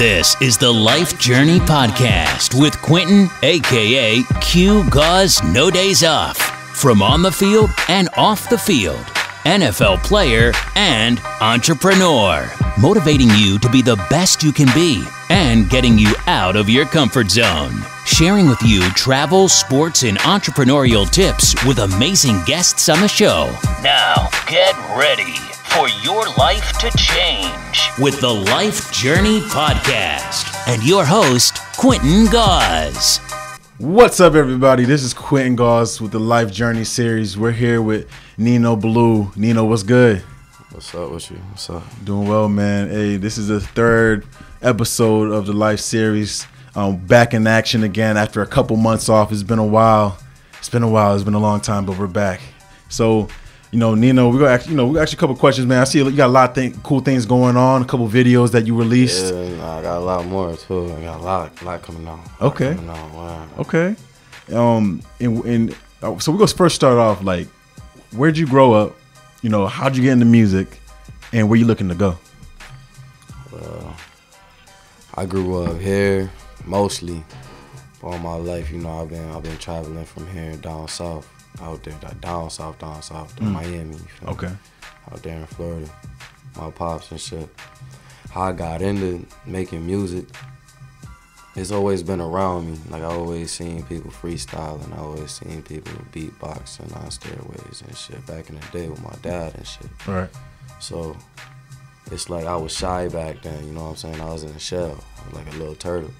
This is the Life Journey Podcast with Quentin, a.k.a. Q Gause, no days off. From on the field and off the field, NFL player and entrepreneur. Motivating you to be the best you can be and getting you out of your comfort zone. Sharing with you travel, sports, and entrepreneurial tips with amazing guests on the show. Now, get ready for your life to change with the Life Journey Podcast and your host, Quentin Gause. What's up, everybody? This is Quentin Gause with the Life Journey series. We're here with Nino Blue. Nino, what's good? What's up with you? What's up? Doing well, man. Hey, this is the third episode of the Life series. Back in action again after a couple months off. It's been a while. It's been a long time, but we're back. So, you know, Nino, we're gonna ask, we ask you a couple questions, man. I see you got a lot of cool things going on. A couple videos that you released. Yeah, I got a lot more too. I got a lot coming on. Okay. Coming on. Wow. Okay. So we're gonna first start off like, where'd you grow up? You know, how'd you get into music, and where you looking to go? Well, I grew up here mostly all my life. You know, I've been traveling from here down south, out there, down south to Miami. You feel okay. Me? Out there in Florida, my pops and shit. How I got into making music, it's always been around me. Like I always seen people freestyling, I always seen people beatboxing on stairways and shit back in the day with my dad and shit. Right. So it's like I was shy back then, you know what I'm saying? I was in a shell, like a little turtle.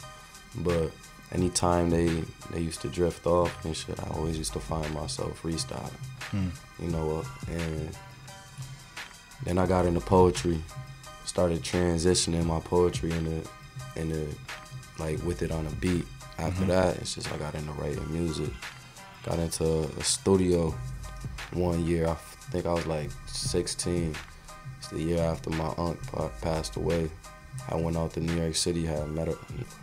But anytime they used to drift off and shit, I always used to find myself freestyling. Mm. You know what? And then I got into poetry, started transitioning my poetry into like with it on a beat. After that, it's just I got into writing music. Got into a studio one year. I think I was like 16. It's the year after my aunt passed away. I went out to New York City, had met her.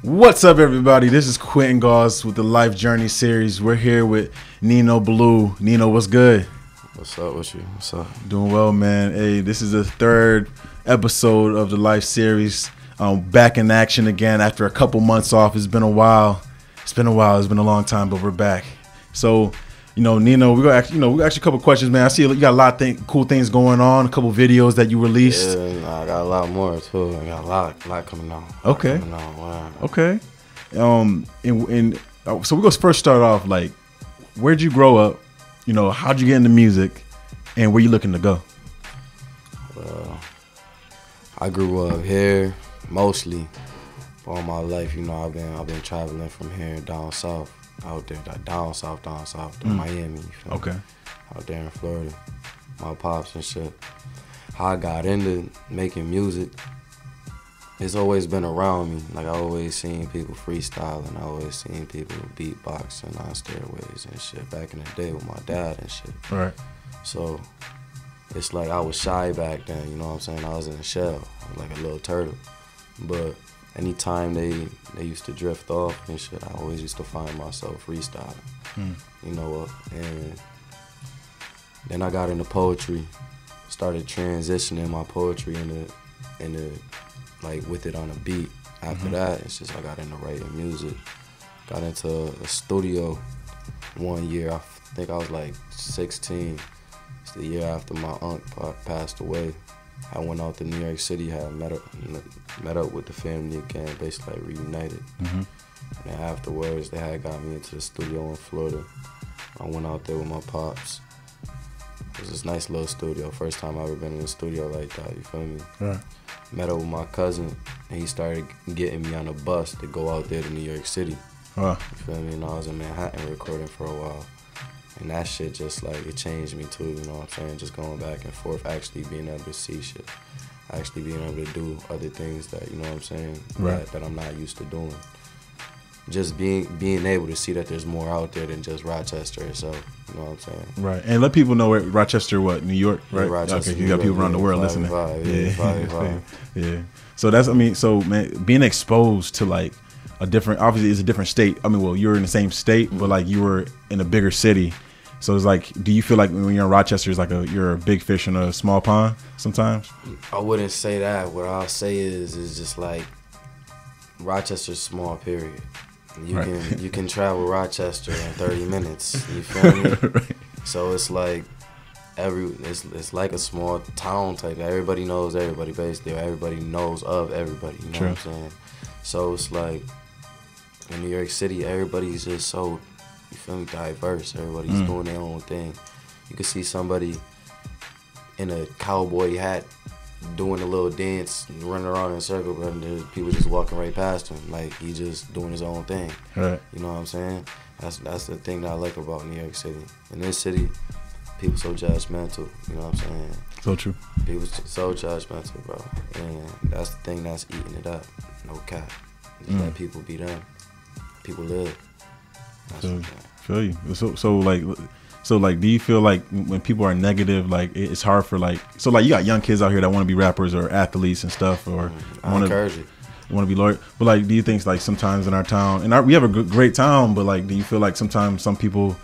What's up, everybody? This is Quentin Gause with the Life Journey series. We're here with Nino Blue. Nino, what's good? What's up with you? What's up? Doing well, man. Hey, this is the third episode of the Life series. Back in action again after a couple months off. It's been a while. It's been a long time, but we're back. So, you know, Nino, we're gonna ask, we ask you a couple questions, man. I see you got a lot of cool things going on. A couple videos that you released. Yeah, I got a lot more too. I got a lot coming on. Okay. Coming on. Wow. Okay. So we're gonna first start off like, where'd you grow up? You know, how'd you get into music, and where you looking to go? Well, I grew up here. Mostly, all my life, you know, I've been traveling from here down south, out there, down south to Miami. You feel okay. Me? Out there in Florida, my pops and shit. How I got into making music, it's always been around me. Like I always seen people freestyling, I always seen people beatboxing on stairways and shit back in the day with my dad and shit. Right. So it's like I was shy back then. You know what I'm saying? I was in a shell, like a little turtle. But anytime they used to drift off and shit, I always used to find myself freestyling. Mm. You know what? And then I got into poetry, started transitioning my poetry into like with it on a beat. After that, it's just I got into writing music. Got into a studio one year. I think I was like 16. It's the year after my aunt passed away. I went out to New York City, had met up with the family again, basically like reunited. And then afterwards, they had got me into the studio in Florida. I went out there with my pops. It was this nice little studio. First time I ever been in a studio like that, you feel me? Yeah. Met up with my cousin, and he started getting me on a bus to go out there to New York City. You feel me? And I was in Manhattan recording for a while. And that shit just like, it changed me too, you know what I'm saying? Just going back and forth, actually being able to see shit. Actually being able to do other things that, you know what I'm saying? Right. That I'm not used to doing. Just being able to see that there's more out there than just Rochester itself, you know what I'm saying? Right, and let people know where Rochester, what, New York, right? Yeah, Rochester, okay, you got people around the world listening. Yeah. So that's, I mean, so man, being exposed to like, obviously it's a different state. I mean, well, you're in the same state, but like you were in a bigger city. So it's like, do you feel like when you're in Rochester, it's like you're a big fish in a small pond sometimes? I wouldn't say that. What I'll say is just like, Rochester's small, period. You can travel Rochester in 30 minutes. You feel me? Right. So it's like it's like a small town type. Everybody knows everybody based there. Everybody knows of everybody. You know True. What I'm saying? So it's like in New York City, everybody's just so, you feel me, diverse. Everybody's doing their own thing. You can see somebody in a cowboy hat doing a little dance, running around in a circle, but there's people just walking right past him. Like, he just doing his own thing. Right. You know what I'm saying? That's the thing that I like about New York City. In this city, people so judgmental. You know what I'm saying? So true. People so judgmental, bro. And that's the thing that's eating it up. No cap. Just let people be them. People live. That's what I'm saying. Feel you. So, do you feel like when people are negative, like, it's hard for, like... So, like, you got young kids out here that want to be rappers or athletes and stuff, or... I encourage it. Want to be lawyer. But, like, do you think, like, sometimes in our town... And we have a great town, but, like, do you feel like sometimes some people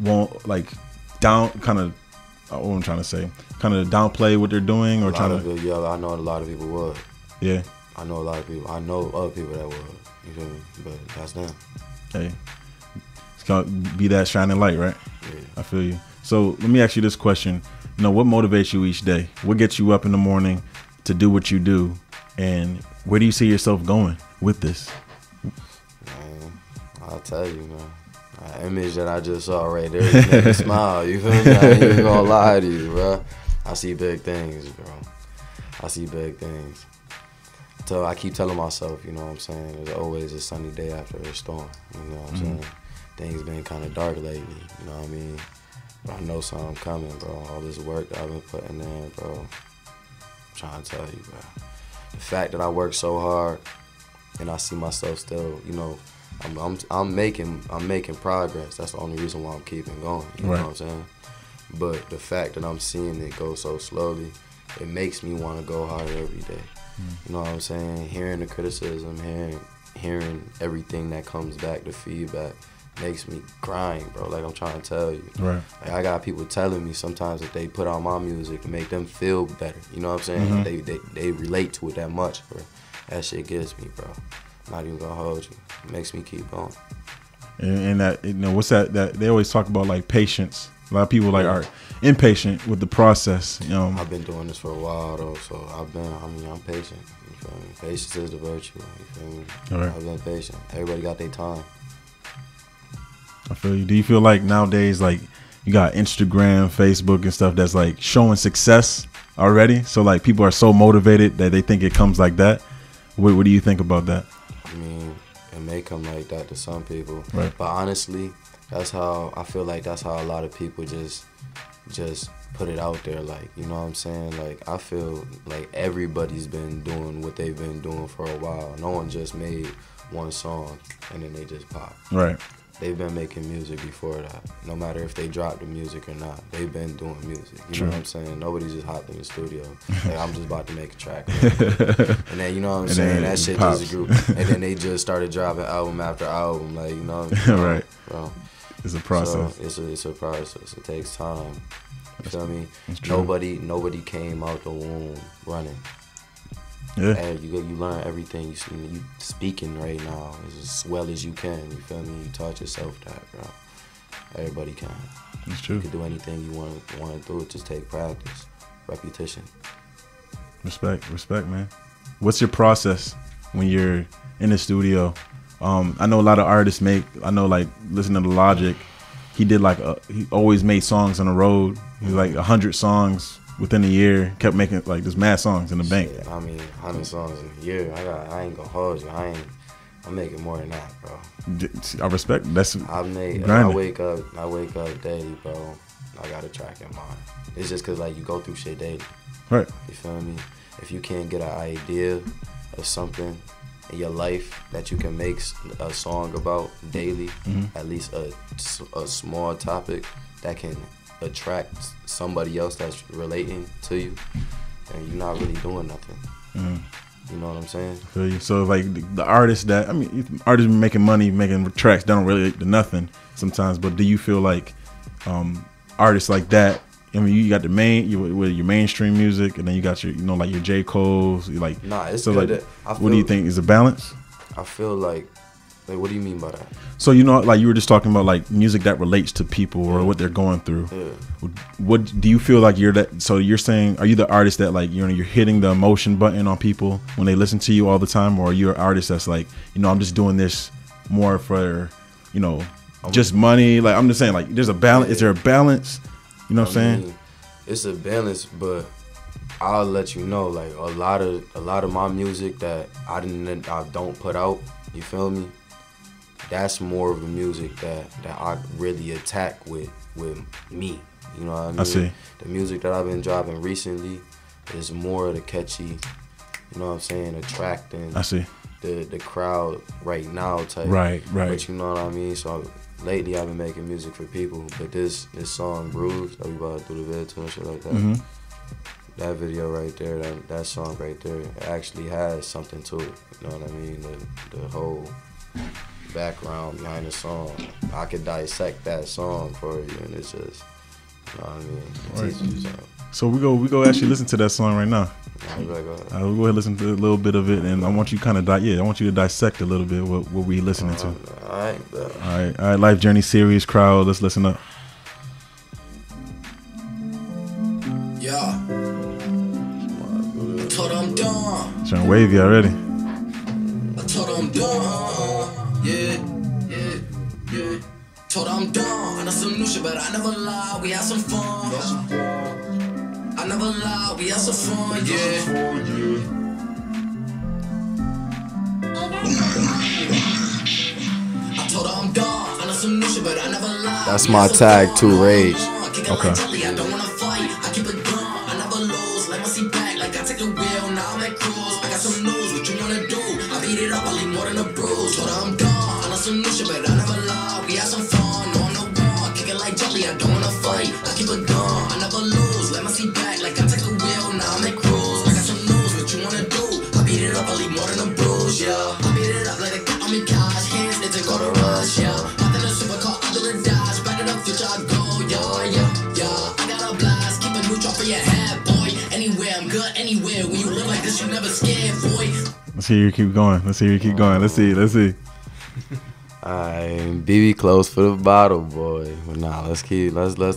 won't, like, kind of downplay what they're doing or trying to... Yeah, I know a lot of people would. Yeah. I know a lot of people. I know other people that would. You feel me? But that's them. Hey. Gonna be that shining light, right? Yeah. I feel you. So let me ask you this question. You know, what motivates you each day? What gets you up in the morning to do what you do? And where do you see yourself going with this? Man, I'll tell you, man. That image that I just saw right there, you made me smile. You feel me? I ain't even gonna lie to you, bro. I see big things, bro. I see big things. So I keep telling myself, you know what I'm saying? There's always a sunny day after a storm. You know what I'm saying? Things been kind of dark lately, you know what I mean? But I know something coming, bro. All this work that I've been putting in, bro. I'm trying to tell you, bro. The fact that I work so hard and I see myself still, you know, I'm making progress. That's the only reason why I'm keeping going, you know what I'm saying? But the fact that I'm seeing it go so slowly, it makes me want to go harder every day. You know what I'm saying? Hearing the criticism, hearing everything that comes back, the feedback, makes me grind, bro. Like, I'm trying to tell you. Right. Like, I got people telling me sometimes that they put out my music to make them feel better. You know what I'm saying? Mm-hmm. They relate to it that much, bro. That shit gets me, bro. I'm not even gonna hold you. It makes me keep going. And that, you know, what's that they always talk about, like, patience. A lot of people, like, are impatient with the process. You know, I've been doing this for a while though, so I'm patient. You feel me? Patience is the virtue. You feel me? All right. I've been patient. Everybody got their time. I feel you. Do you feel like nowadays, like, you got Instagram, Facebook and stuff that's, like, showing success already? So, like, people are so motivated that they think it comes like that. What do you think about that? I mean, it may come like that to some people. Right. But honestly, I feel like that's how a lot of people just put it out there. Like, you know what I'm saying? Like, I feel like everybody's been doing what they've been doing for a while. No one just made one song and then they just pop. Right. They've been making music before that. No matter if they dropped the music or not, they've been doing music. You True. Know what I'm saying? Nobody just hopped in the studio. Like, I'm just about to make a track. And then, you know what I'm saying? That shit pops. Just grew. And then they just started dropping album after album. Like, you know what I'm saying? Right. Bro. It's a process. So it's a process. It takes time. You feel me? Nobody came out the womb running. Yeah. And you learn everything. You speaking right now as well as you can. You feel me? You taught yourself that, bro. Everybody can. That's true. You can do anything you want to do. Just take practice, repetition. Respect, man. What's your process when you're in the studio? I know a lot of artists listen to Logic. He did he always made songs on the road. He was like 100 songs. Within a year, kept making, like, just mad songs in the bank. I mean, 100 songs in a year. I ain't gonna hold you. I'm making more than that, bro. I respect. That's. I wake up daily, bro. I got a track in mind. It's just cause, like, you go through shit daily. Right. You feel me? If you can't get an idea of something in your life that you can make a song about daily, at least a small topic that can attract somebody else that's relating to you, and you're not really doing nothing. You know what I'm saying? I feel you. So, like, the artists that, I mean, artists making money, making tracks, don't really do nothing sometimes. But do you feel like artists like that? I mean, you got your mainstream music, and then you got your, you know, like your J. Cole's, like. Nah, it's so good. What do you think is the balance? I feel like what do you mean by that? So, you know, like you were just talking about like music that relates to people or what they're going through. Yeah. What do you feel like you're that? So you're saying, are you the artist that like, you know, you're hitting the emotion button on people when they listen to you all the time? Or you're an artist that's like, you know, I'm just doing this more for, you know, just money. Like, I'm just saying, like, there's a balance. Yeah. Is there a balance? You know what I'm saying? It's a balance, but I'll let you know, like a lot of my music that I don't put out, you feel me? That's more of the music that I really attack with me. You know what I mean? I see. The music that I've been dropping recently is more of the catchy, you know what I'm saying, attracting I see. The crowd right now type. Right. But you know what I mean? So lately I've been making music for people, but this song, Bruised, that we about to do the video and shit like that. Mm-hmm. That video right there, that song right there, it actually has something to it. You know what I mean? The whole background behind the song. I could dissect that song for you, and it's just, you know what I mean? It teaches you something. So we go actually listen to that song right now. We'll go ahead and listen to a little bit of it, and I want you to dissect a little bit what we listening to. All right, Life Journey series crowd, let's listen up. Yeah. Trying to wave you already. I told him done, yeah. Told him done. I know some new shit, but I never lie. We had some fun. I never lie. We had some fun, yeah. I told him done. I know some new shit, but I never lie. That's my tag, Too Rage. Okay. I don't wanna fight. I keep it done. I never lose. Like my seat back. Like I take the wheel. Now I'm at cruise. I got some news. What you wanna do? I beat it up. I leave more than a bruise. Told her I'm gone. I know some new shit, but I never lie. We had some fun. No, I'm no one. Kick it like jelly. I don't wanna fight. I keep it done. I never lose. Like my seat back. Like I take the wheel. Now I'm at cruise. I got some news. What you wanna do? I beat it up. I leave more than a bruise. Yeah. I beat it up like a cat on me. Gosh, hands need to go to rush. Yeah. I think I'm super cool. I'm gonna dodge. Back it up. Future I go. Yeah. I got a blast, keep a new drop for your head, boy. Anywhere, I'm good anywhere. When you live like this, you never scared, boy. Let's hear you keep going. Let's see. Alright, BB close for the bottle, boy. But nah, let's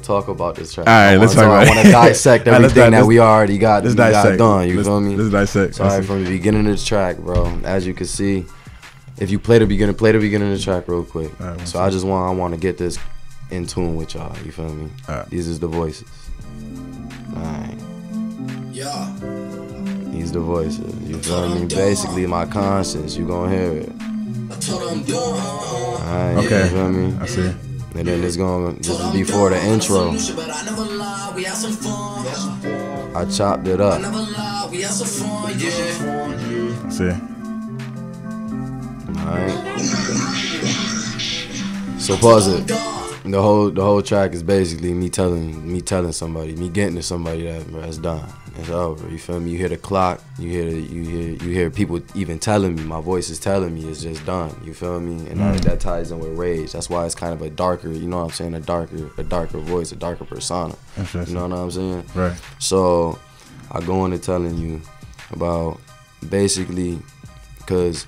talk about this track. Alright, let's talk about it. I want to dissect everything that we already got done. You feel me? Let's dissect. Sorry, from the beginning of the track, bro. As you can see, if you play the beginning of the track real quick. Right, so I want to get this in tune with y'all, you feel me? Right. These is the voices. Alright. Yeah. These the voices. You feel me? Basically my conscience. You gonna hear it. Alright, okay. You feel me? I see. And then it's gonna just before the intro. I chopped it up. I see. Alright. So pause it. The whole track is basically me telling somebody, me getting to somebody that, bro, it's done, it's over. You feel me? You hear the clock, you hear people even telling me. My voice is telling me it's just done. You feel me? And that ties in with rage. That's why it's kind of a darker. You know what I'm saying? A darker voice, a darker persona. You know what I'm saying? Right. So I go into telling you about basically because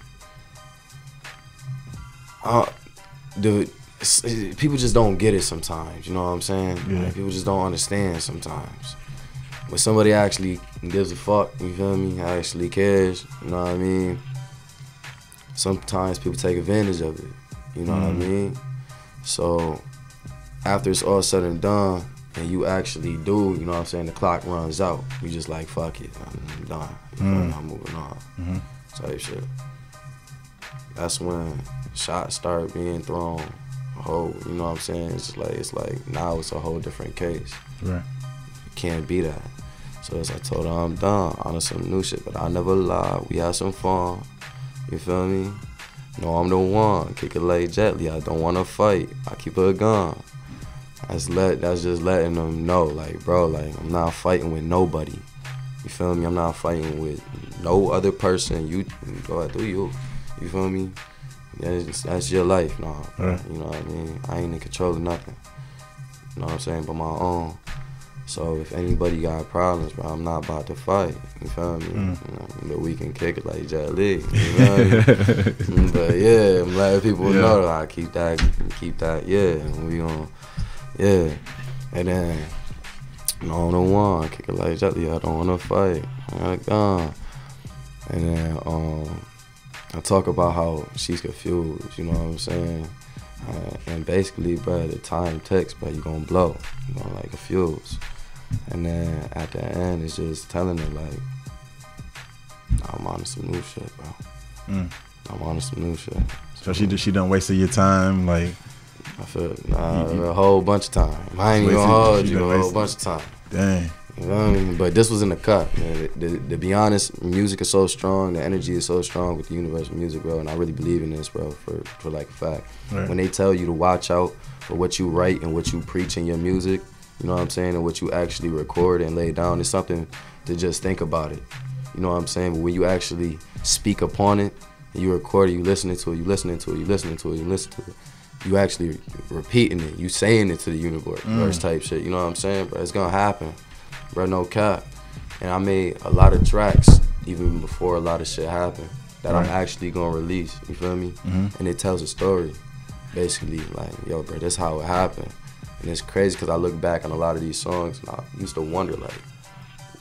people just don't get it sometimes, you know what I'm saying? Yeah. Like, people just don't understand sometimes. When somebody actually gives a fuck, you feel me, actually cares, you know what I mean? Sometimes people take advantage of it, you know what I mean? So after it's all said and done, and you actually do, you know what I'm saying, the clock runs out. You just like, fuck it, I'm done. You know, I'm moving on. Type shit. That's when shots start being thrown. Whole, you know what I'm saying? It's like now it's a whole different case. Right. Can't be that. So as I told her, I'm done. I know some new shit, but I never lie. We had some fun. You feel me? No, I'm the one. Kick it like gently. I don't wanna fight. I keep her a gun. That's just letting them know, like, bro, like I'm not fighting with nobody. You feel me? I'm not fighting with no other person. You go through you. You feel me? That's your life, nah. Right. You know what I mean? I ain't in control of nothing. You know what I'm saying? But my own. So if anybody got problems, bro, I'm not about to fight. You feel me? Mm. You know, but we can kick it like Jet League. You know? But yeah, I'm letting people know that I keep that. Yeah, we gonna, yeah. And then on the one, kick it like Jet League. I don't wanna fight. I'm like, gone. And then I talk about how she's confused. You know what I'm saying? And basically, bro, the time ticks, but you gonna blow. You gonna like confuse. And then at the end, it's just telling her, like, I'm on to some new shit, bro. Mm. I'm on to some new shit. So she done wasted your time, like? I feel a whole bunch of time. I ain't even gonna hold you a whole bunch of time. Dang. You know what I mean? But this was in the cut. To be honest, music is so strong. The energy is so strong with the universal music, bro. And I really believe in this, bro, for like a fact. Right. When they tell you to watch out for what you write and what you preach in your music, you know what I'm saying, and what you actually record and lay down, it's something to just think about it. You know what I'm saying? But when you actually speak upon it, and you record it, you listening to it, you actually repeating it, you saying it to the universe type shit. You know what I'm saying? But it's gonna happen. Bro, no cap. And I made a lot of tracks even before a lot of shit happened that I'm actually gonna release, you feel me? Mm-hmm. And it tells a story, basically, like, yo, bro, this is how it happened. And it's crazy because I look back on a lot of these songs and I used to wonder, like,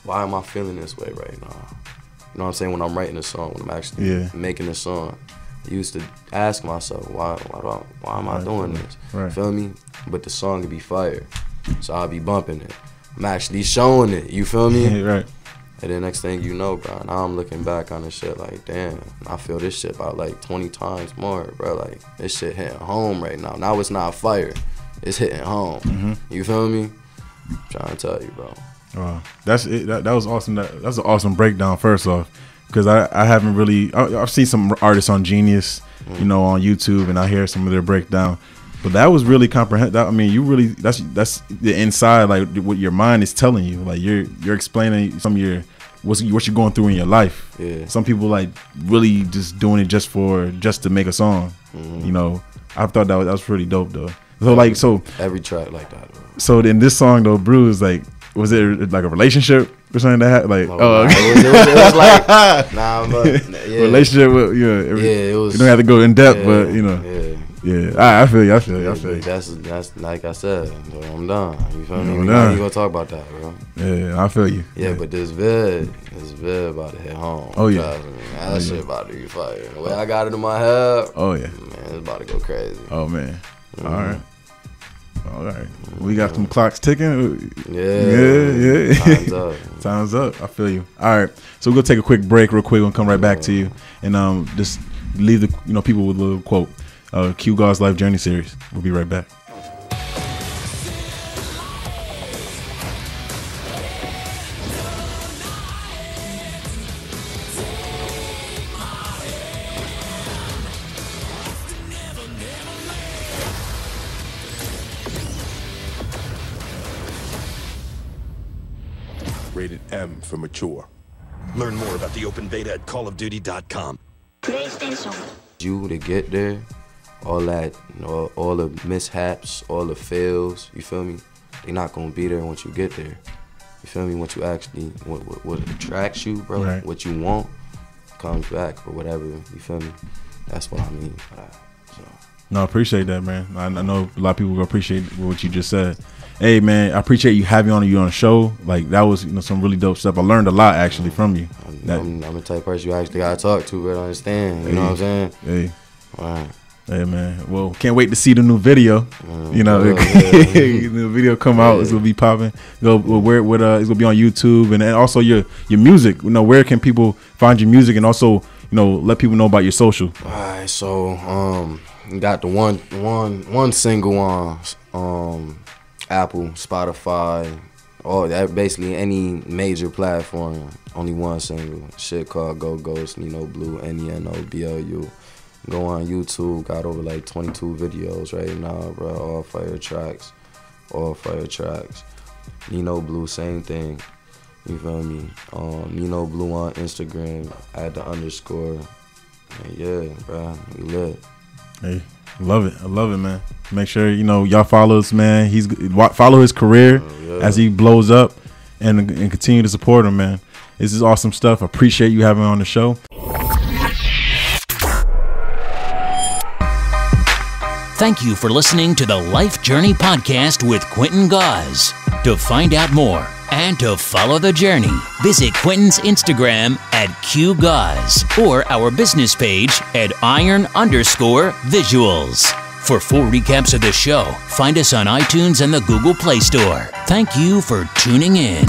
why am I feeling this way right now? You know what I'm saying? When I'm writing a song, when I'm actually making a song, I used to ask myself, why am I doing this? Right. Feel me? But the song would be fire, so I'll be bumping it. I'm actually showing it, you feel me? Right. And then next thing you know, bro, now I'm looking back on this shit like, damn, I feel this shit about like 20 times more, bro. Like, this shit hitting home right now. Now it's not fire, it's hitting home. Mm-hmm. You feel me? I'm trying to tell you, bro. Wow, that's it. That was awesome. That's an awesome breakdown, first off, because I haven't really, I've seen some artists on Genius, you know, on YouTube, and I hear some of their breakdown. But that was really comprehensive. I mean, you really, that's the inside, like what your mind is telling you. Like you're explaining some of your what you're going through in your life. Yeah. Some people like really just doing it just to make a song. Mm-hmm. You know, I thought that was pretty dope though. So like every track like that. Bro. So in this song though, Bruce, like, was it like a relationship or something that happened? Like, it was like, nah, but yeah. Relationship with, it was. You don't have to go in depth, but you know. Yeah. Yeah, I feel you. That's like I said, bro, I'm done. You feel me? You gonna talk about that, bro? Yeah, I feel you. Yeah, but this vid about to hit home. Oh yeah, that shit about to be fire. The way I got it in my head. Oh yeah, man, it's about to go crazy. Oh man, all right. We got some clocks ticking. Yeah. Time's up. Time's up. I feel you. All right, so we'll go take a quick break, real quick. We'll come right back to you, and just leave the people with a little quote. Q Gause Life Journey series. We'll be right back. Rated M for mature. Learn more about the open beta at callofduty.com. PlayStation. You to get there. All that, you know, all the mishaps, all the fails, you feel me? They're not gonna be there once you get there. You feel me? Once you actually, what attracts you, bro, right. What you want, comes back or whatever, you feel me? That's what I mean by that, so. No, I appreciate that, man. I know a lot of people will appreciate what you just said. Hey, man, I appreciate you having you on the show. Like, that was, some really dope stuff. I learned a lot, actually, from you. I'm the type of person you actually gotta talk to, but I understand, you know what I'm saying? Hey. All right. Hey man, well, can't wait to see the new video. The video come out, it's gonna be popping. It's gonna be on YouTube and also your music. Where can people find your music and also let people know about your social? All right, so got the one single on Apple, Spotify, all that, basically any major platform. Only one single. Shit called Go Ghost, Nino Blue, NENOBLU. Go on YouTube, got over like 22 videos right now, bro. All fire tracks. Nino Blue, same thing. You feel me? Nino Blue on Instagram, @_. And yeah, bro, we lit. Hey, Love it. I love it, man. Make sure, you know, y'all follow us, man. He's follow his career as he blows up, and continue to support him, man. This is awesome stuff. I appreciate you having me on the show. Thank you for listening to the Life Journey Podcast with Quentin Gause. To find out more and to follow the journey, visit Quentin's Instagram at QGause or our business page at iron_visuals. For full recaps of the show, find us on iTunes and the Google Play Store. Thank you for tuning in.